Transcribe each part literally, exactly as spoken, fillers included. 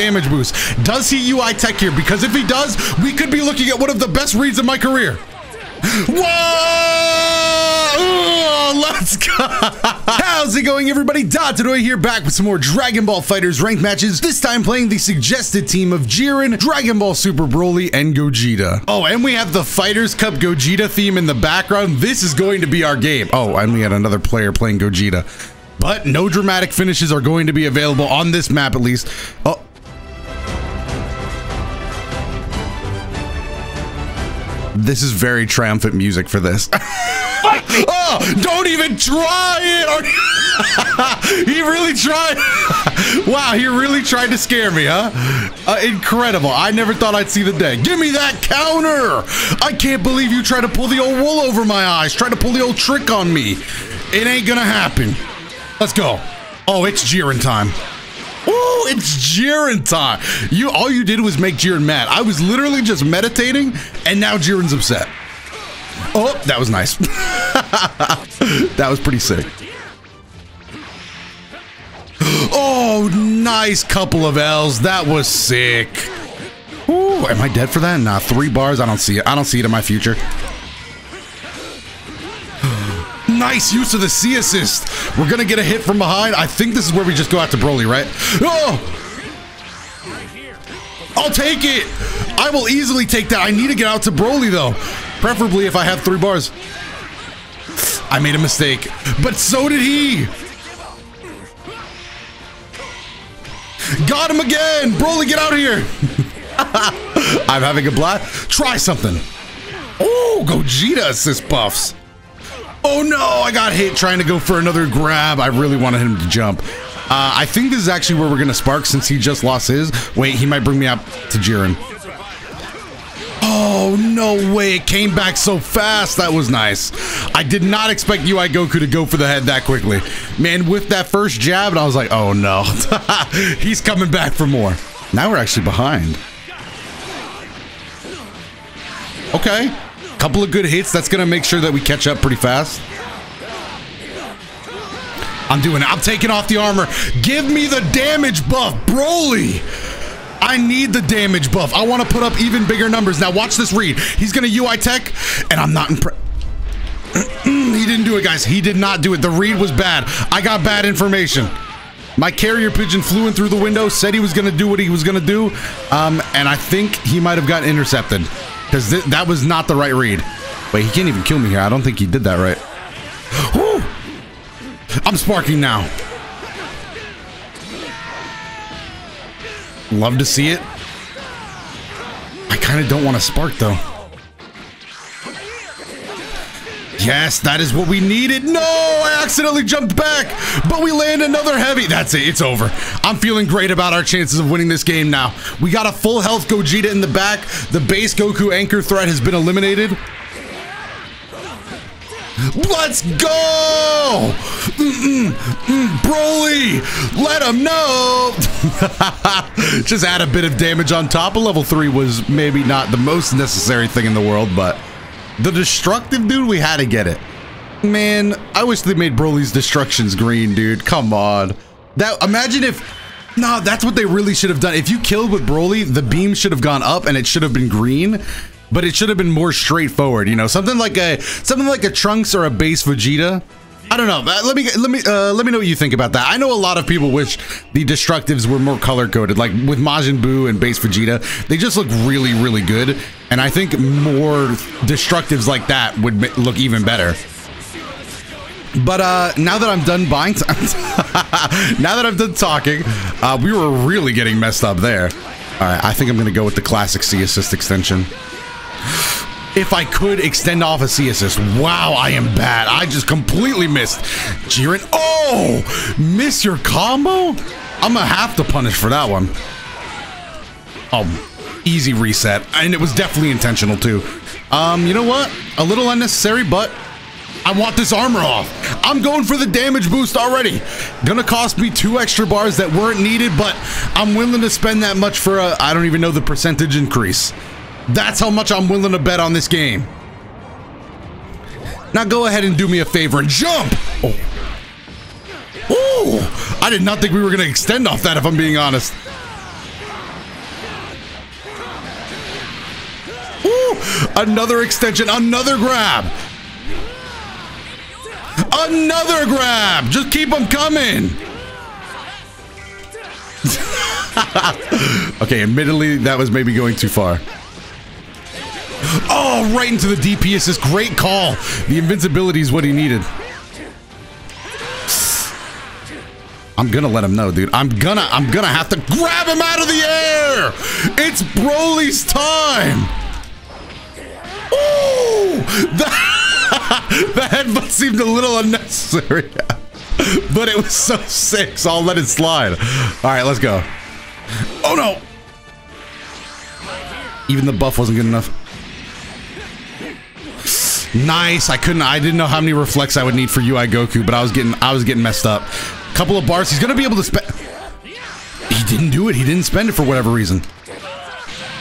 damage boost. Does he U I tech here? Because if he does, we could be looking at one of the best reads of my career. Whoa! Ooh, let's go! How's it going, everybody? DotoDoya here, back with some more Dragon Ball FighterZ ranked matches, this time playing the suggested team of Jiren, Dragon Ball Super Broly, and Gogeta. Oh, and we have the Fighters Cup Gogeta theme in the background. This is going to be our game. Oh, and we had another player playing Gogeta. But no dramatic finishes are going to be available on this map, at least. Oh. This is very triumphant music for this. Oh, don't even try it! He really tried. Wow, he really tried to scare me, huh? Uh, incredible. I never thought I'd see the day. Give me that counter! I can't believe you tried to pull the old wool over my eyes. Try to pull the old trick on me. It ain't gonna happen. Let's go. Oh, it's Jiren time. Oh, it's Jiren time. You, all you did was make Jiren mad. I was literally just meditating, and now Jiren's upset. Oh, that was nice. That was pretty sick. Oh, nice couple of L's. That was sick. Ooh, am I dead for that? Nah, three bars. I don't see it. I don't see it in my future. Nice use of the C assist. We're going to get a hit from behind. I think this is where we just go out to Broly, right? Oh! I'll take it. I will easily take that. I need to get out to Broly, though. Preferably if I have three bars. I made a mistake. But so did he. Got him again. Broly, get out of here. I'm having a blast. Try something. Oh, Gogeta assist buffs. Oh no, I got hit trying to go for another grab. I really wanted him to jump. Uh, I think this is actually where we're gonna spark since he just lost his. Wait, he might bring me up to Jiren. Oh, no way, it came back so fast. That was nice. I did not expect U I Goku to go for the head that quickly. Man, with that first jab, and I was like, oh no. He's coming back for more. Now we're actually behind. Okay. Couple of good hits. That's gonna make sure that we catch up pretty fast. I'm doing it. I'm taking off the armor. Give me the damage buff, Broly. I need the damage buff. I want to put up even bigger numbers. Now watch this read. He's gonna U I tech, and I'm not impressed. He didn't do it, guys. He did not do it. The read was bad. I got bad information. My carrier pigeon flew in through the window, said he was gonna do what he was gonna do, um, and I think he might have gotten intercepted. Because th that was not the right read. Wait, he can't even kill me here. I don't think he did that right. Woo! I'm sparking now. Love to see it. I kind of don't want to spark, though. Yes, that is what we needed. No, I accidentally jumped back, but we land another heavy. That's it. It's over. I'm feeling great about our chances of winning this game now. We got a full health Gogeta in the back. The base Goku anchor threat has been eliminated. Let's go! Mm-mm, mm, Broly, let him know! Just add a bit of damage on top. A level three was maybe not the most necessary thing in the world, but... the destructive, dude, we had to get it. Man, I wish they made Broly's destructions green, dude. Come on. That, imagine if... No, that's what they really should have done. If you killed with Broly, the beam should have gone up and it should have been green, but it should have been more straightforward, you know? Something like a something like a Trunks or a base Vegeta. I don't know. Let me let me uh, let me know what you think about that. I know a lot of people wish the destructives were more color coded, like with Majin Buu and base Vegeta. They just look really, really good, and I think more destructives like that would look even better. But uh, now that I'm done buying, now that I'm done talking, uh, we were really getting messed up there. All right, I think I'm gonna go with the classic C assist extension. If I could extend off a C assist. Wow, I am bad. I just completely missed. Jiren. Oh, miss your combo? I'm going to have to punish for that one. Oh, easy reset. And it was definitely intentional, too. Um, you know what? A little unnecessary, but I want this armor off. I'm going for the damage boost already. Gonna cost me two extra bars that weren't needed, but I'm willing to spend that much for a, I don't even know the percentage increase. That's how much I'm willing to bet on this game. Now go ahead and do me a favor and jump. Oh. Ooh, I did not think we were going to extend off that, if I'm being honest. Ooh, another extension, another grab. Another grab. Just keep them coming. Okay, admittedly, that was maybe going too far. Oh, right into the D P assist. Great call. The invincibility is what he needed. I'm gonna let him know, dude. I'm gonna, I'm gonna have to grab him out of the air. It's Broly's time. Ooh, the, the headbutt seemed a little unnecessary, but it was so sick, so I'll let it slide. All right, let's go. Oh no! Even the buff wasn't good enough. Nice. I couldn't. I didn't know how many reflects I would need for U I Goku, but I was getting, I was getting messed up. Couple of bars, he's gonna be able to spend. He didn't do it, he didn't spend it for whatever reason.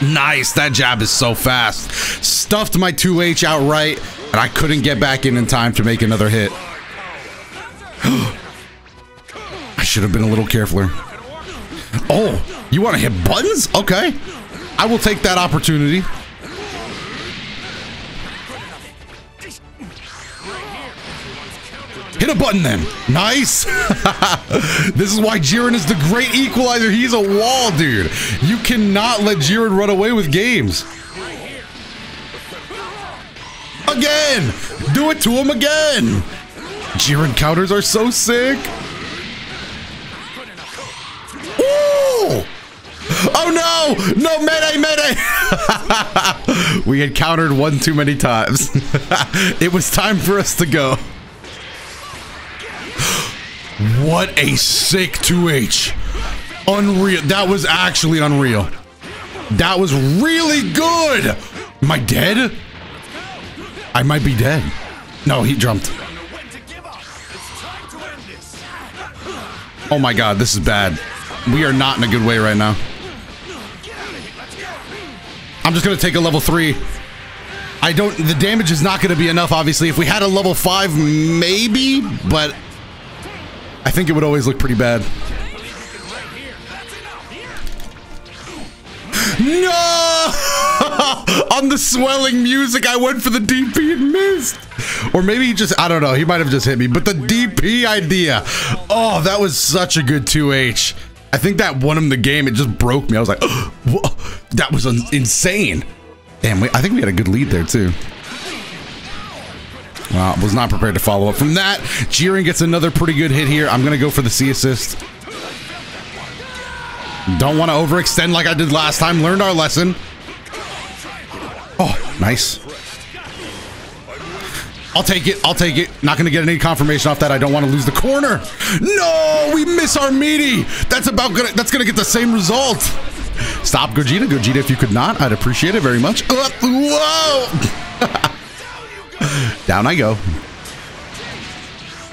Nice, that jab is so fast. Stuffed my two H outright, and I couldn't get back in in time to make another hit. I should have been a little carefuler. Oh, you want to hit buttons? Okay, I will take that opportunity. Hit a button then. Nice. This is why Jiren is the great equalizer. He's a wall, dude. You cannot let Jiren run away with games. Again. Do it to him again. Jiren counters are so sick. Ooh. Oh, no. No, Mayday, Mayday. We had countered one too many times. It was time for us to go. What a sick two H. Unreal. That was actually unreal. That was really good. Am I dead? I might be dead. No, he jumped. Oh my god, this is bad. We are not in a good way right now. I'm just going to take a level three. I don't... The damage is not going to be enough, obviously. If we had a level five, maybe, but... I think it would always look pretty bad. No! On the swelling music, I went for the D P and missed. Or maybe he just, I don't know, he might have just hit me, but the D P idea. Oh, that was such a good two H. I think that won him the game. It just broke me. I was like, oh, that was insane. Damn, I think we had a good lead there too. Wow, was not prepared to follow up from that. Jiren gets another pretty good hit here. I'm going to go for the C assist. Don't want to overextend like I did last time. Learned our lesson. Oh, nice. I'll take it. I'll take it. Not going to get any confirmation off that. I don't want to lose the corner. No, we miss our meaty. That's about gonna, that's going to get the same result. Stop, Gogeta. Gogeta, if you could not, I'd appreciate it very much. Uh, whoa. Down I go.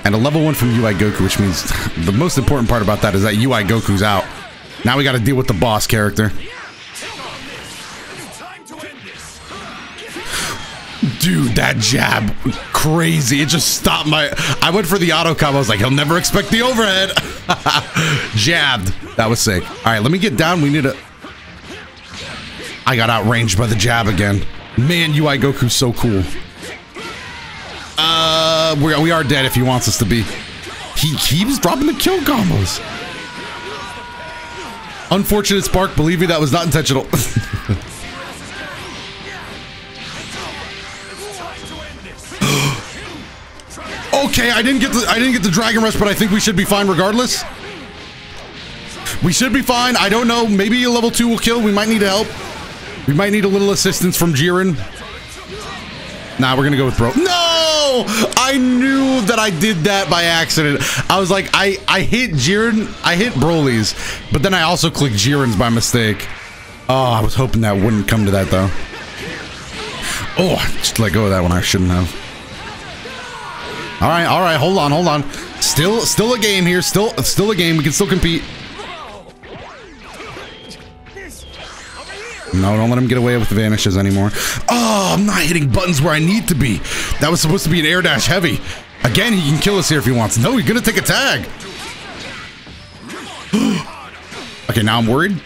And a level one from U I Goku, which means the most important part about that is that U I Goku's out. Now we got to deal with the boss character. Dude, that jab. Crazy. It just stopped my... I went for the auto combo. I was like, he'll never expect the overhead. Jabbed. That was sick. All right, let me get down. We need a... I got outranged by the jab again. Man, U I Goku's so cool. Uh, we are, we are dead if he wants us to be. He keeps dropping the kill combos. Unfortunate spark. Believe me, that was not intentional. Okay, I didn't get the I didn't get the Dragon Rush, but I think we should be fine regardless. We should be fine. I don't know. Maybe a level two will kill. We might need help. We might need a little assistance from Jiren. Nah, we're gonna go with Bro. No! I knew that I did that by accident. I was like, I, I hit Jiren, I hit Broly's, but then I also clicked Jiren's by mistake. Oh, I was hoping that wouldn't come to that though. Oh, I just let go of that one. I shouldn't have. All right, all right, hold on, hold on. Still, still a game here. Still, still a game. We can still compete. No, don't let him get away with the vanishes anymore. Oh, I'm not hitting buttons where I need to be. That was supposed to be an air dash heavy. Again, he can kill us here if he wants. No, he's going to take a tag. Okay, now I'm worried.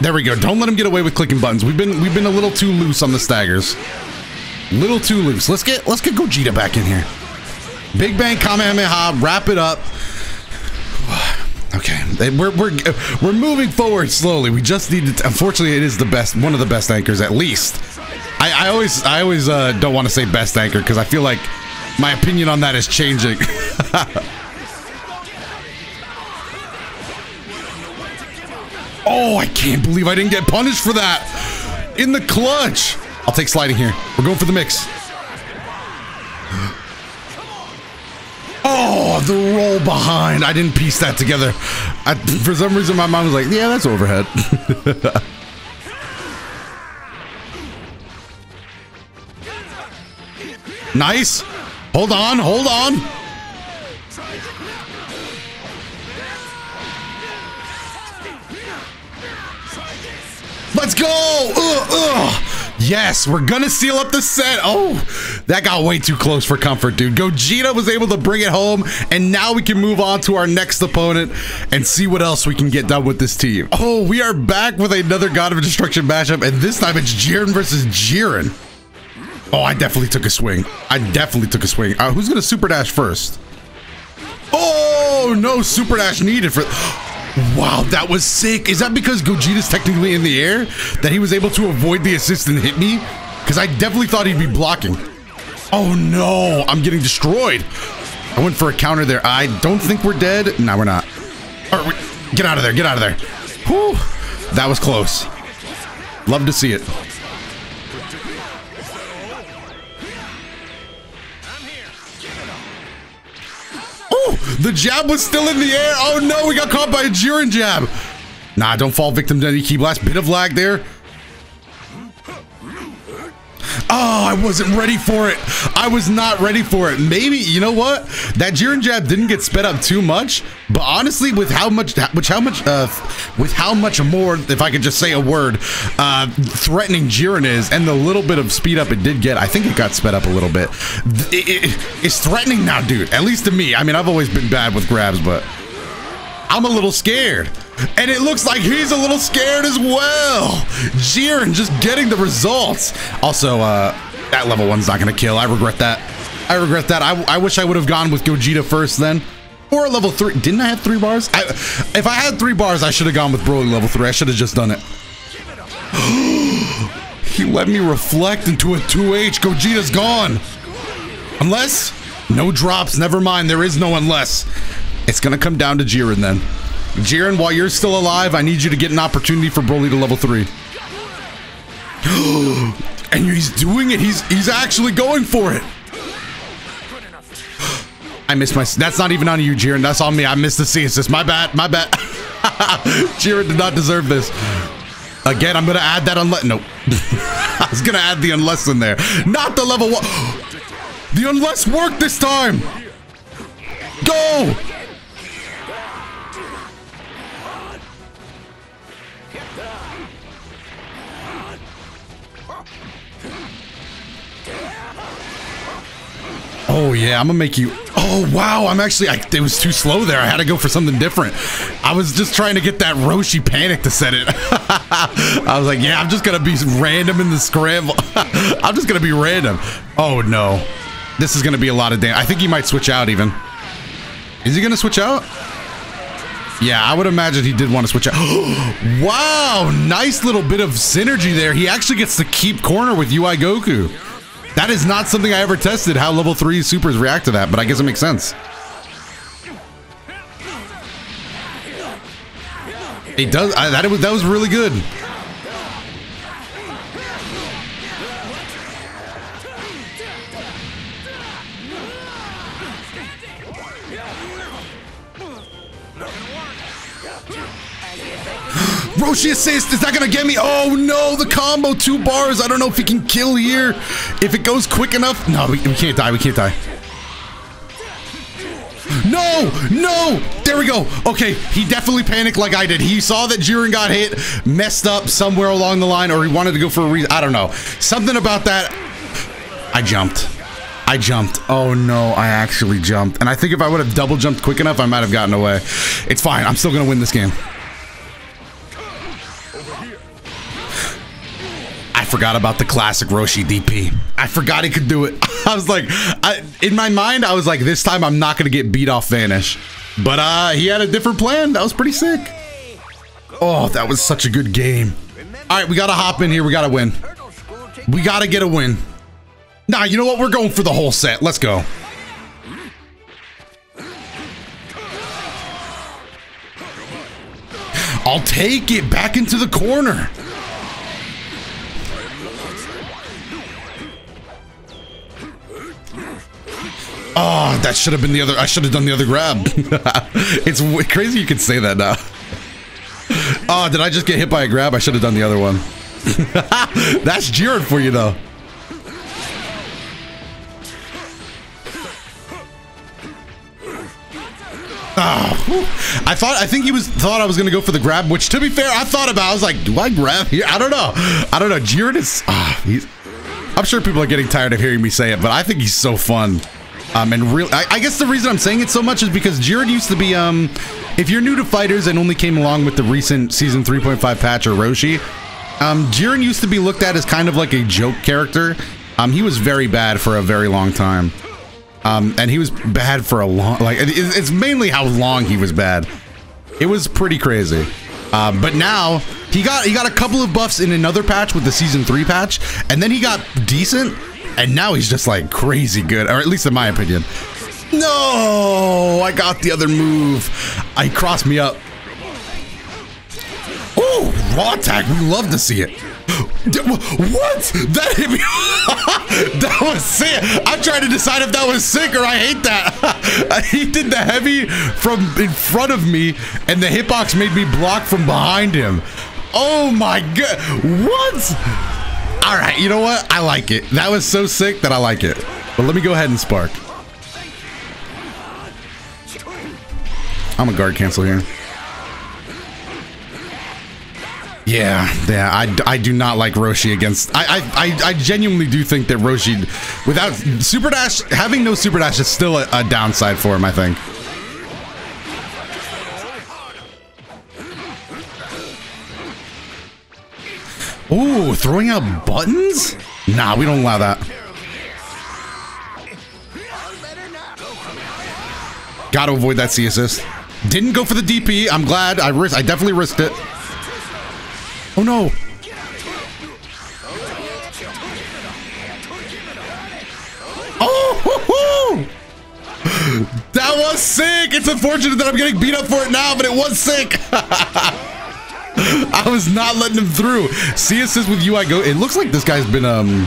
There we go. Don't let him get away with clicking buttons. We've been we've been a little too loose on the staggers. Little too loose. Let's get let's get Gogeta back in here. Big bang Kamehameha. Wrap it up. Okay, we're we're we're moving forward slowly. We just need to. Unfortunately, it is the best, one of the best anchors at least. I, I always I always uh, don't want to say best anchor because I feel like my opinion on that is changing. Oh, I can't believe I didn't get punished for that in the clutch. I'll take sliding here. We're going for the mix. Oh, the roll behind. I didn't piece that together. I, for some reason, my mom was like, yeah, that's overhead. Nice. Hold on. Hold on. Let's go. Ugh, ugh. Yes, we're going to seal up the set. Oh, that got way too close for comfort, dude. Gogeta was able to bring it home, and now we can move on to our next opponent and see what else we can get done with this team. Oh, we are back with another God of Destruction matchup, and this time it's Jiren versus Jiren. Oh, I definitely took a swing. I definitely took a swing. Uh, who's going to Super Dash first? Oh, no Super Dash needed for... Wow, that was sick. Is that because Gogeta's technically in the air that he was able to avoid the assist and hit me? Because I definitely thought he'd be blocking. Oh no, I'm getting destroyed. I went for a counter there. I don't think we're dead. No, we're not. All right, we, get out of there, get out of there. Whew, that was close. Love to see it. The jab was still in the air. Oh no, we got caught by a Jiren jab. Nah, don't fall victim to any key blast. Bit of lag there. Oh, I wasn't ready for it. I was not ready for it. Maybe, you know what? That Jiren jab didn't get sped up too much, but honestly, with how much, which how much, uh, with how much more, if I could just say a word, uh, threatening Jiren is, and the little bit of speed up it did get, I think it got sped up a little bit. It, it, it's threatening now, dude. At least to me. I mean, I've always been bad with grabs, but I'm a little scared. And it looks like he's a little scared as well. Jiren just getting the results. Also, uh, that level one's not going to kill. I regret that. I regret that. I, I wish I would have gone with Gogeta first then. Or level three. Didn't I have three bars? I, if I had three bars, I should have gone with Broly level three. I should have just done it. He let me reflect into a two H. Gogeta's gone. Unless. No drops. Never mind. There is no unless. It's going to come down to Jiren then. Jiren, while you're still alive, I need you to get an opportunity for Broly to level three. And he's doing it. He's he's actually going for it. I missed my... That's not even on you, Jiren. That's on me. I missed the C assist. My bad. My bad. Jiren did not deserve this. Again, I'm going to add that unless... Nope. I was going to add the unless in there. Not the level one. The unless worked this time. Go. Oh yeah, I'm gonna make you. Oh wow, I'm actually. I, it was too slow there. I had to go for something different. I was just trying to get that Roshi panic to set it. I was like, yeah, I'm just gonna be random in the scramble. I'm just gonna be random. Oh no, this is gonna be a lot of damage. I think he might switch out even. Is he gonna switch out? Yeah, I would imagine he did want to switch out. Wow, nice little bit of synergy there. He actually gets to keep corner with U I Goku. That is not something I ever tested, how level three supers react to that, but I guess it makes sense. It does. I, that, was, that was really good. Roshi assist, is that gonna get me? Oh no, the combo, two bars. I don't know if he can kill here. If it goes quick enough. No, we, we can't die, we can't die. No, no, there we go. Okay, he definitely panicked like I did. He saw that Jiren got hit, messed up somewhere along the line, or he wanted to go for a reason, I don't know. Something about that, I jumped. I jumped. Oh no, I actually jumped. And I think if I would have double jumped quick enough, I might have gotten away. It's fine, I'm still gonna win this game. I forgot about the classic Roshi D P. I forgot he could do it. I was like, I, in my mind, I was like, this time I'm not going to get beat off Vanish. But uh, he had a different plan. That was pretty sick. Oh, that was such a good game. All right, we got to hop in here. We got to win. We got to get a win. Nah, you know what? We're going for the whole set. Let's go. I'll take it back into the corner. Oh, that should have been the other. I should have done the other grab. It's crazy you could say that now. Oh, did I just get hit by a grab? I should have done the other one. That's Jiren for you, though. Oh, I thought I think he was thought I was gonna go for the grab, which to be fair, I thought about. I was like, do I grab here? I don't know. I don't know. Jiren is. Ah, he's, I'm sure people are getting tired of hearing me say it, but I think he's so fun. Um, and real, I, I guess the reason I'm saying it so much is because Jiren used to be. Um, if you're new to Fighters and only came along with the recent season three point five patch or Roshi, um, Jiren used to be looked at as kind of like a joke character. Um, he was very bad for a very long time. Um, and he was bad for a long, like, it's mainly how long he was bad. It was pretty crazy. Uh, but now he got, he got a couple of buffs in another patch with the season three patch, and then he got decent, and now he's just like crazy good, or at least in my opinion. No, I got the other move. I crossed me up. Oh, raw attack. We love to see it. What? That hit me. That was sick. I'm trying to decide if that was sick or I hate that. He did the heavy from in front of me, and the hitbox made me block from behind him. Oh my god. What? All right. You know what? I like it. That was so sick that I like it. But let me go ahead and spark. I'm a guard cancel here. Yeah, yeah, I, I do not like Roshi against... I, I, I genuinely do think that Roshi, without Super Dash, having no Super Dash is still a, a downside for him, I think. Ooh, throwing out buttons? Nah, we don't allow that. Gotta avoid that C assist. Didn't go for the D P, I'm glad. I, risked, I definitely risked it. Oh no! Oh! Hoo-hoo! That was sick! It's unfortunate that I'm getting beat up for it now, but it was sick! I was not letting him through. See assist with U I Goku. It looks like this guy's been, um,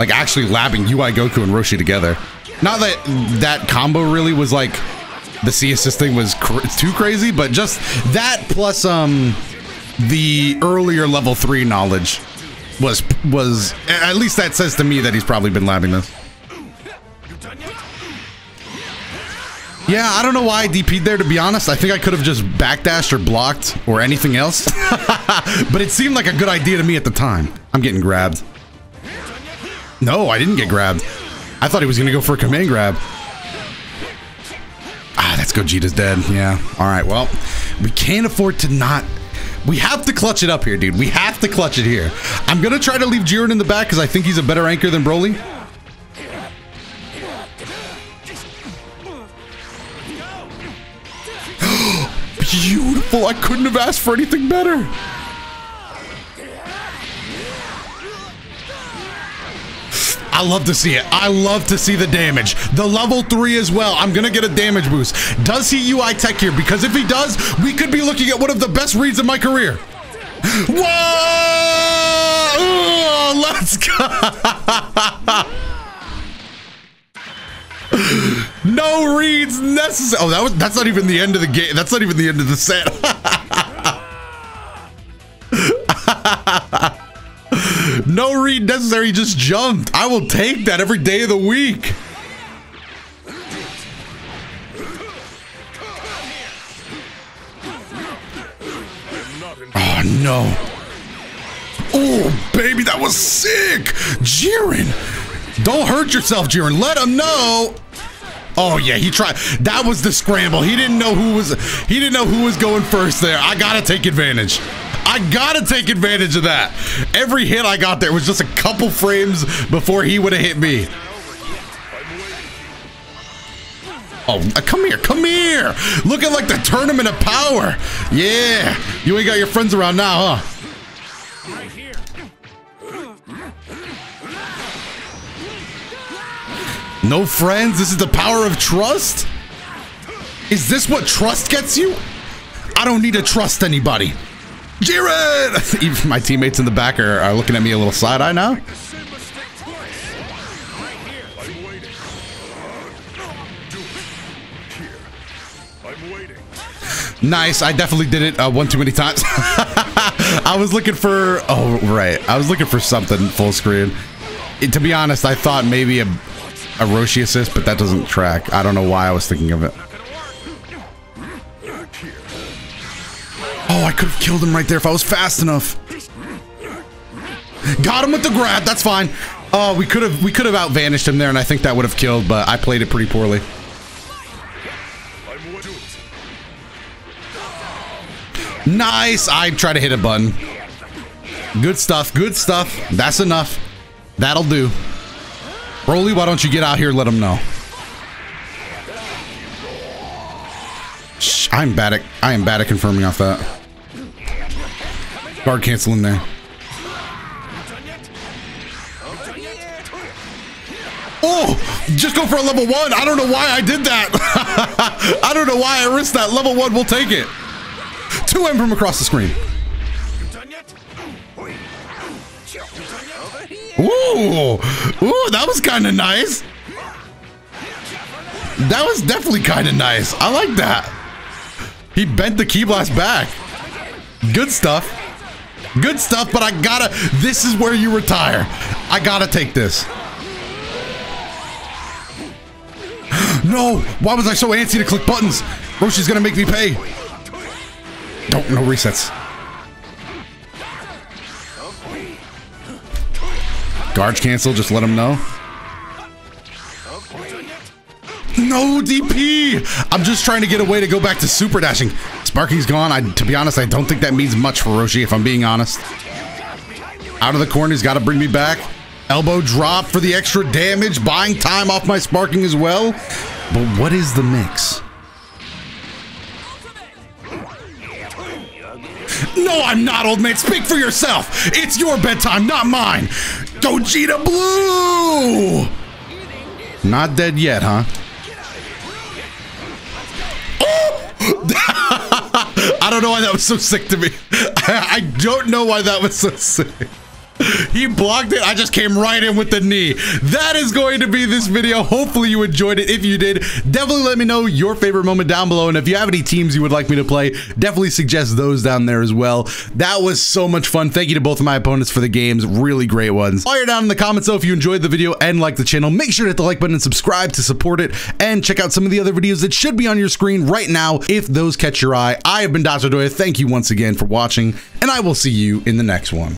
like actually labbing U I Goku and Roshi together. Not that that combo really was like, the see assist thing was cr too crazy, but just that plus, um, the earlier level three knowledge was was at least that says to me that he's probably been labbing this. Yeah, I don't know why I D P'd there, to be honest. I think I could have just backdashed or blocked or anything else. But it seemed like a good idea to me at the time. I'm getting grabbed. No, I didn't get grabbed. I thought he was gonna go for a command grab. Ah, that's Gogeta's dead. Yeah. Alright, well, we can't afford to not. We have to clutch it up here, dude. We have to clutch it here. I'm going to try to leave Jiren in the back because I think he's a better anchor than Broly. Beautiful. I couldn't have asked for anything better. I love to see it. I love to see the damage. The level three as well. I'm going to get a damage boost. Does he U I tech here? Because if he does, we could be looking at one of the best reads of my career. Whoa! Ooh, let's go! No reads necessary. Oh, that was, that's not even the end of the game. That's not even the end of the set. No read necessary, just jumped. I will take that every day of the week. Oh, no. Oh, baby, that was sick. Jiren. Don't hurt yourself, Jiren. Let him know. Oh, yeah, he tried. That was the scramble. He didn't know who was, he didn't know who was going first there. I gotta take advantage. I gotta take advantage of that. Every hit I got there was just a couple frames before he would have hit me. Oh, come here, come here. Look at like the tournament of power. Yeah, you ain't got your friends around now, huh? No friends? This is the power of trust? Is this what trust gets you? I don't need to trust anybody. Jiren! Even my teammates in the back are, are looking at me a little side-eye now. Nice, I definitely did it uh, one too many times. I was looking for... Oh, right. I was looking for something full screen. It, to be honest, I thought maybe a... a Roshi assist, but that doesn't track. I don't know why I was thinking of it. Oh, I could have killed him right there if I was fast enough. Got him with the grab. That's fine. Oh, we could have we could have outvanished him there, and I think that would have killed, but I played it pretty poorly. Nice. I tried to hit a button. Good stuff. Good stuff. That's enough. That'll do. Broly, why don't you get out here and let him know? Shh, I'm bad at I am bad at confirming off that. Guard cancel in there. Oh, just go for a level one. I don't know why I did that. I don't know why I risked that. Level one, we'll take it. Two M from across the screen. Ooh, ooh, that was kind of nice. That was definitely kind of nice. I like that. He bent the ki blast back. Good stuff. Good stuff, but I gotta, this is where you retire. I gotta take this. No, why was I so antsy to click buttons? Roshi's gonna make me pay. Don't, no resets. Guard cancel, just let him know. No D P! I'm just trying to get a way to go back to super dashing. Sparky's gone. I, to be honest, I don't think that means much for Roshi, if I'm being honest. Out of the corner, he's got to bring me back. Elbow drop for the extra damage, buying time off my sparking as well. But what is the mix? No, I'm not, old man. Speak for yourself. It's your bedtime, not mine. Gogeta Blue! Not dead yet, huh? Oh! I don't know why that was so sick to me. I don't know why that was so sick. He blocked it. I just came right in with the knee. That is going to be this video. Hopefully you enjoyed it. If you did, definitely let me know your favorite moment down below. And if you have any teams you would like me to play, definitely suggest those down there as well. That was so much fun. Thank you to both of my opponents for the games. Really great ones. While you're down in the comments, though, if you enjoyed the video and liked the channel, make sure to hit the like button and subscribe to support it. And check out some of the other videos that should be on your screen right now if those catch your eye. I have been DotoDoya. Thank you once again for watching, and I will see you in the next one.